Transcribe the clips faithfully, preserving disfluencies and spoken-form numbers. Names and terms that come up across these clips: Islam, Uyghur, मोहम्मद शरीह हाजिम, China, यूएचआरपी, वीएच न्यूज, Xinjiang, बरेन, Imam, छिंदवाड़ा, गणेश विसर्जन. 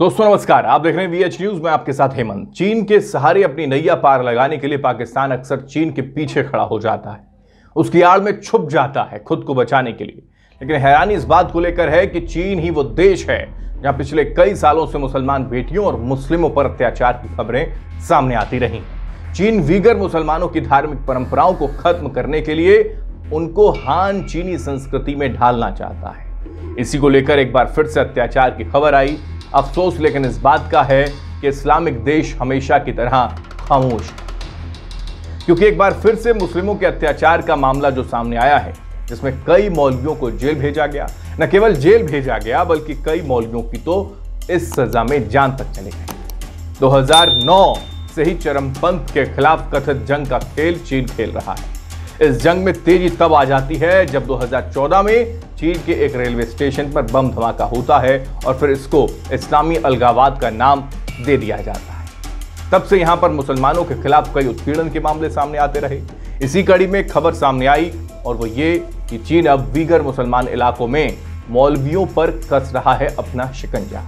दोस्तों नमस्कार, आप देख रहे हैं वीएच न्यूज में आपके साथ हेमंत। चीन के सहारे अपनी नैया पार लगाने के लिए पाकिस्तान अक्सर चीन के पीछे खड़ा हो जाता है, उसकी आड़ में छुप जाता है खुद को बचाने के लिए। लेकिन हैरानी इस बात को लेकर है कि चीन ही वो देश है जहां पिछले कई सालों से मुसलमान बेटियों और मुस्लिमों पर अत्याचार की खबरें सामने आती रही। चीन वीगर मुसलमानों की धार्मिक परंपराओं को खत्म करने के लिए उनको हान चीनी संस्कृति में ढालना चाहता है। इसी को लेकर एक बार फिर से अत्याचार की खबर आई। अफसोस लेकिन इस बात का है कि इस्लामिक देश हमेशा की तरह खामोश, क्योंकि एक बार फिर से मुस्लिमों के अत्याचार का मामला जो सामने आया है, जिसमें कई मौलवियों को जेल भेजा गया। न केवल जेल भेजा गया बल्कि कई मौलवियों की तो इस सजा में जान तक चली गई। दो हज़ार नौ से ही चरमपंथ के खिलाफ कथित जंग का खेल चीन खेल रहा है। इस जंग में तेजी तब आ जाती है जब दो हज़ार चौदह में चीन के एक रेलवे स्टेशन पर बम धमाका होता है और फिर इसको इस्लामी अलगावाद का नाम दे दिया जाता है। तब से यहां पर मुसलमानों के खिलाफ कई उत्पीड़न के मामले सामने आते रहे। इसी कड़ी में खबर सामने आई और वो ये कि चीन अब वीगर मुसलमान इलाकों में मौलवियों पर कस रहा है अपना शिकंजा।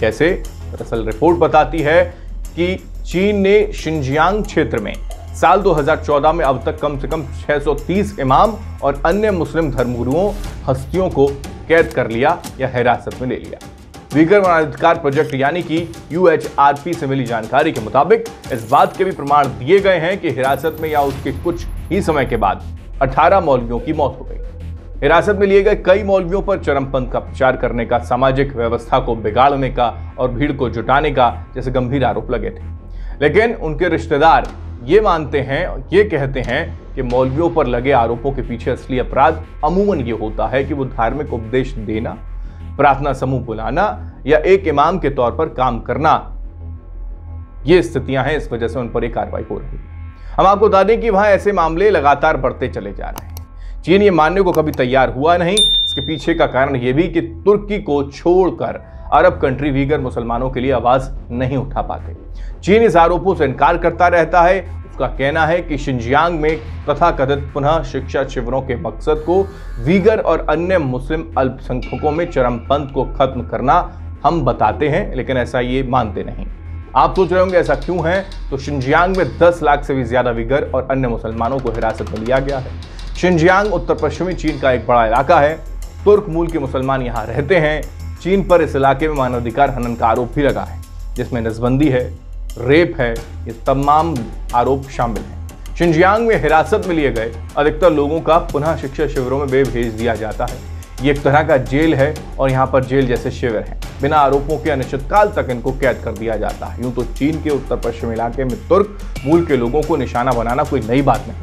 कैसे? दरअसल रिपोर्ट बताती है कि चीन ने शिनजियांग क्षेत्र में साल दो हज़ार चौदह में अब तक कम से कम छह सौ तीस इमाम और अन्य मुस्लिम धर्मगुरुओं हस्तियों को कैद कर लिया या हिरासत में ले लिया। वीगर मानवाधिकार प्रोजेक्ट यानी कि यूएचआरपी से मिली जानकारी के मुताबिक इस बात के भी प्रमाण दिए गए हैं कि हिरासत में या उसके कुछ ही समय के बाद अठारह मौलवियों की मौत हो गई। हिरासत में लिए गए कई मौलवियों पर चरमपंथ का प्रचार करने का, सामाजिक व्यवस्था को बिगाड़ने का और भीड़ को जुटाने का जैसे गंभीर आरोप लगे थे। लेकिन उनके रिश्तेदार ये मानते हैं, ये कहते हैं कि मौलवियों पर लगे आरोपों के पीछे असली अपराध अमूमन ये होता है कि वो धार्मिक उपदेश देना, प्रार्थना समूह बुलाना या एक इमाम के तौर पर काम करना। ये स्थितियां हैं, इस वजह से उन पर एक कार्रवाई हो रही है। हम आपको बता दें कि वहां ऐसे मामले लगातार बढ़ते चले जा रहे हैं। चीन ये मानने को कभी तैयार हुआ नहीं। इसके पीछे का कारण यह भी कि तुर्की को छोड़कर अरब कंट्री वीगर मुसलमानों के लिए आवाज नहीं उठा पाते। चीन इस आरोपों से इनकार करता रहता है। उसका कहना है कि शिनजियांग में तथाकथित पुनः शिक्षा शिविरों के मकसद को वीगर और अन्य मुस्लिम अल्पसंख्यकों में चरमपंथ को खत्म करना हम बताते हैं, लेकिन ऐसा ये मानते नहीं। आप सोच रहे होंगे ऐसा क्यों है? तो शिनजियांग में दस लाख से भी ज्यादा वीगर और अन्य मुसलमानों को हिरासत में लिया गया है। शिनजियांग उत्तर पश्चिमी चीन का एक बड़ा इलाका है। तुर्क मूल के मुसलमान यहाँ रहते हैं। चीन पर इस इलाके में मानवाधिकार हनन का आरोप भी लगा है, जिसमें नसबंदी है, रेप है, ये तमाम आरोप शामिल हैं। शिनजियांग में हिरासत में लिए गए अधिकतर लोगों का पुनः शिक्षा शिविरों में भेज दिया जाता है। ये एक तरह का जेल है और यहाँ पर जेल जैसे शिविर हैं। बिना आरोपों के अनिश्चितकाल तक इनको कैद कर दिया जाता है। यूँ तो चीन के उत्तर पश्चिम इलाके में तुर्क मूल के लोगों को निशाना बनाना कोई नई बात नहीं।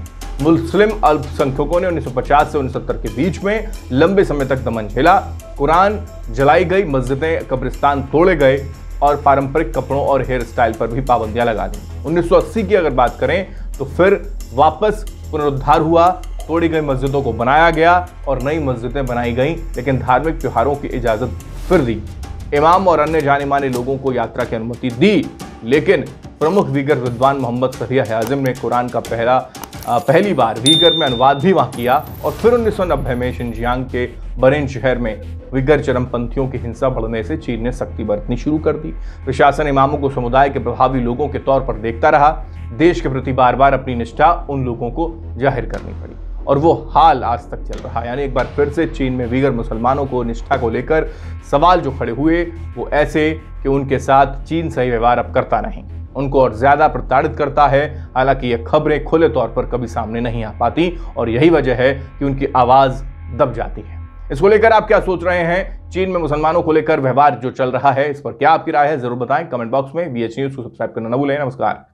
मुस्लिम अल्पसंख्यकों ने उन्नीस सौ पचास से उन्नीस सौ सत्तर के बीच में लंबे समय तक दमन झेला। कुरान जलाई गई, मस्जिदें, कब्रिस्तान तोड़े गए और पारंपरिक कपड़ों और हेयर स्टाइल पर भी पाबंदियां लगा दी। उन्नीस सौ अस्सी की अगर बात करें तो फिर वापस पुनरुद्धार हुआ, तोड़ी गई मस्जिदों को बनाया गया और नई मस्जिदें बनाई गई, लेकिन धार्मिक त्योहारों की इजाज़त फिर दी। इमाम और अन्य जाने माने लोगों को यात्रा की अनुमति दी, लेकिन प्रमुख वीगर विद्वान मोहम्मद शरीह हाजिम ने कुरान का पहला पहली बार वीगर में अनुवाद भी वहाँ किया और फिर उन्नीस सौ नब्बे में शिनजियांग के बरेन शहर में वीगर चरमपंथियों की हिंसा बढ़ने से चीन ने सख्ती बरतनी शुरू कर दी। प्रशासन इमामों को समुदाय के प्रभावी लोगों के तौर पर देखता रहा। देश के प्रति बार बार अपनी निष्ठा उन लोगों को जाहिर करनी पड़ी और वो हाल आज तक चल रहा। यानी एक बार फिर से चीन में वीगर मुसलमानों को निष्ठा को लेकर सवाल जो खड़े हुए वो ऐसे कि उनके साथ चीन सही व्यवहार अब करता नहीं, उनको और ज़्यादा प्रताड़ित करता है। हालांकि ये खबरें खुले तौर पर कभी सामने नहीं आ पाती और यही वजह है कि उनकी आवाज़ दब जाती है। इसको लेकर आप क्या सोच रहे हैं? चीन में मुसलमानों को लेकर व्यवहार जो चल रहा है, इस पर क्या आपकी राय है? ज़रूर बताएं कमेंट बॉक्स में। वी एच न्यूज़ को सब्सक्राइब करना न भूलें। नमस्कार।